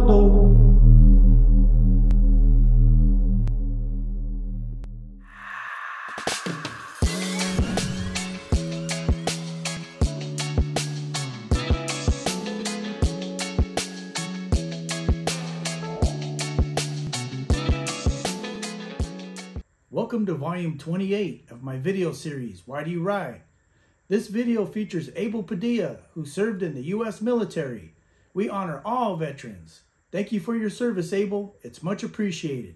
Gerardo. Welcome to volume 28 of my video series, Why Do You Ride? This video features Abel Padilla, who served in the U.S. military. We honor all veterans. Thank you for your service, Abel. It's much appreciated.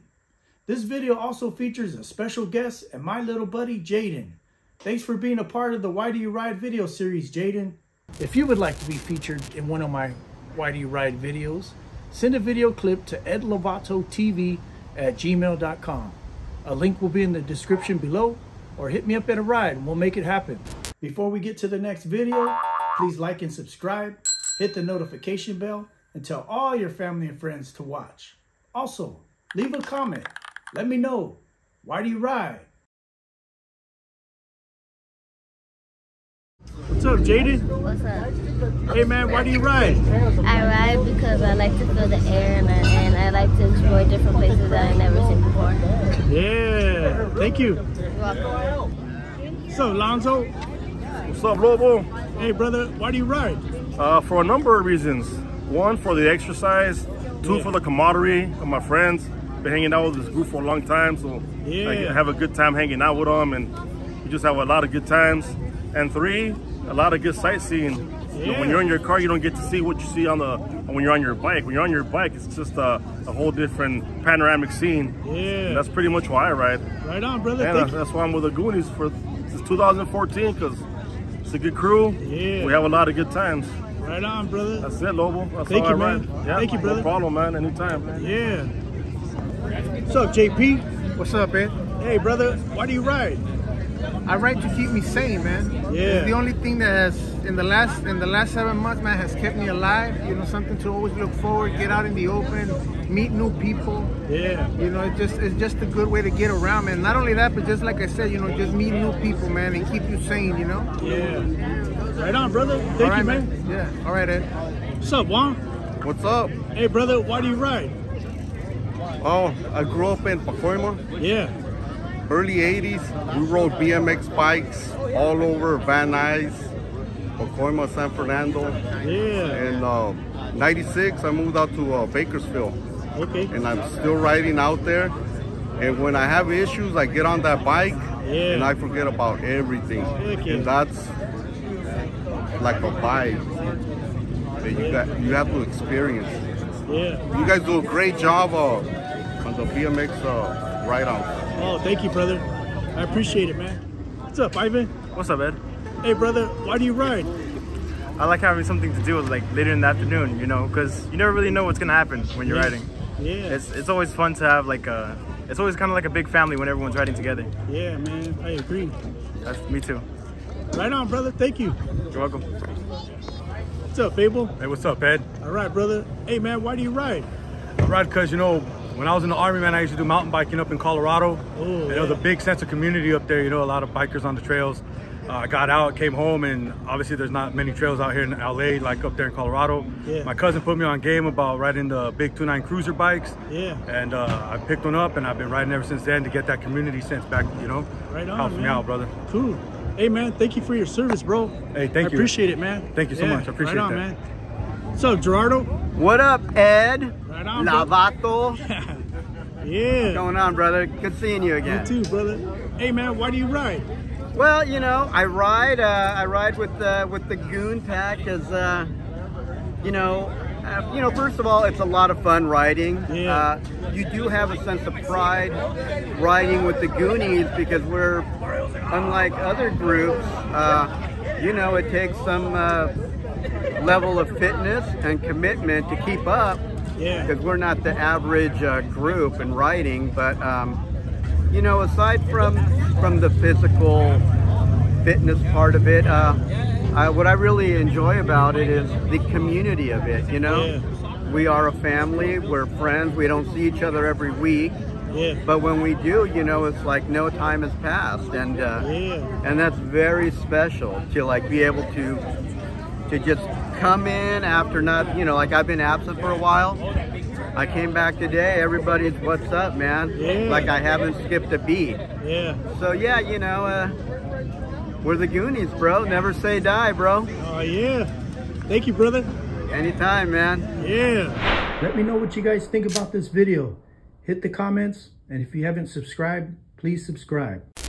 This video also features a special guest and my little buddy, Jayden. Thanks for being a part of the Why Do You Ride video series, Jayden. If you would like to be featured in one of my Why Do You Ride videos, send a video clip to edlovatoTV@gmail.com. A link will be in the description below, or hit me up at a ride and we'll make it happen. Before we get to the next video, please like and subscribe, hit the notification bell, and tell all your family and friends to watch. Also, leave a comment. Let me know, why do you ride? What's up, Jayden? What's up? Hey man, why do you ride? I ride because I like to feel the air and I like to explore different places that I've never seen before. Yeah, thank you. You're welcome. So, Lonzo? What's up, Lobo? Hey brother, why do you ride? For a number of reasons. One, for the exercise. Two, for the camaraderie of my friends. Been hanging out with this group for a long time, so I have a good time hanging out with them, and we just have a lot of good times. And three, a lot of good sightseeing. You know, when you're in your car, you don't get to see what you see on the when you're on your bike. When you're on your bike, it's just a whole different panoramic scene. Yeah, and that's pretty much why I ride. Right on, brother. And that's why I'm with the Goonies since 2014, because it's a good crew. Yeah, we have a lot of good times. Right on, brother. That's it, Lobo. That's all I ride. Yeah, thank you, brother. No problem, man. Anytime, man. Yeah. What's up, JP? What's up, man? Hey, brother. Why do you ride? I ride to keep me sane, man. Yeah. It's the only thing that has, in the last 7 months, man, has kept me alive. You know, something to always look forward, get out in the open, meet new people. Yeah. You know, it's just a good way to get around, man. Not only that, but just like I said, you know, just meet new people, man, and keep you sane, you know? Yeah. Right on, brother. Thank you, man. Yeah. All right, Ed. What's up, Juan? What's up? Hey, brother, why do you ride? Oh, I grew up in Pacoima. Yeah. Early 80s, we rode BMX bikes all over Van Nuys, Pacoima, San Fernando. Yeah. And 96, I moved out to Bakersfield. Okay. And I'm still riding out there. And when I have issues, I get on that bike and I forget about everything. Okay. And that's like a vibe that you have to experience. Yeah. You guys do a great job on the BMX ride-on. Oh, thank you, brother. I appreciate it, man. What's up, Ivan? What's up, Ed? Hey, brother, why do you ride? I like having something to do with, like, later in the afternoon, you know, because you never really know what's going to happen when you're riding. Yeah. It's always fun to have, like, it's always kind of like a big family when everyone's riding together. Yeah, man, I agree. That's me, too. Right on, brother. Thank you. You're welcome. What's up, Abel? Hey, what's up, Ed? All right, brother. Hey, man, why do you ride? I ride because, you know, when I was in the Army, man, I used to do mountain biking up in Colorado. Ooh, there was a big sense of community up there, you know, a lot of bikers on the trails. I got out, came home, and obviously there's not many trails out here in LA, like up there in Colorado. Yeah. My cousin put me on game about riding the big 29 cruiser bikes. Yeah. And I picked one up, and I've been riding ever since then to get that community sense back, you know. Right on, helps me out, brother. Cool. Hey, man, thank you for your service, bro. Hey, thank you. I appreciate it, man. Thank you so much. I appreciate that. Man. What's up, Gerardo? What up, Ed? Right on, Lavato. Yeah. What's going on, brother? Good seeing you again. You too, brother. Hey, man, why do you ride? Well, you know, I ride with the Goon Pack because, you know, first of all, it's a lot of fun riding. Yeah. You do have a sense of pride riding with the Goonies because we're, unlike other groups, you know, it takes some level of fitness and commitment to keep up. Yeah, because we're not the average group in riding, but you know, aside from the physical fitness part of it, what I really enjoy about it is the community of it. You know, we are a family, we're friends, we don't see each other every week, but when we do, you know, it's like no time has passed, and and that's very special to like be able to just come in after not, you know, like I've been absent for a while, I came back today, everybody's what's up, man? Yeah. Like I haven't skipped a beat. Yeah. So yeah, you know, we're the Goonies, bro. Never say die, bro. Oh yeah. Thank you, brother. Anytime, man. Yeah. Let me know what you guys think about this video. Hit the comments, and if you haven't subscribed, please subscribe.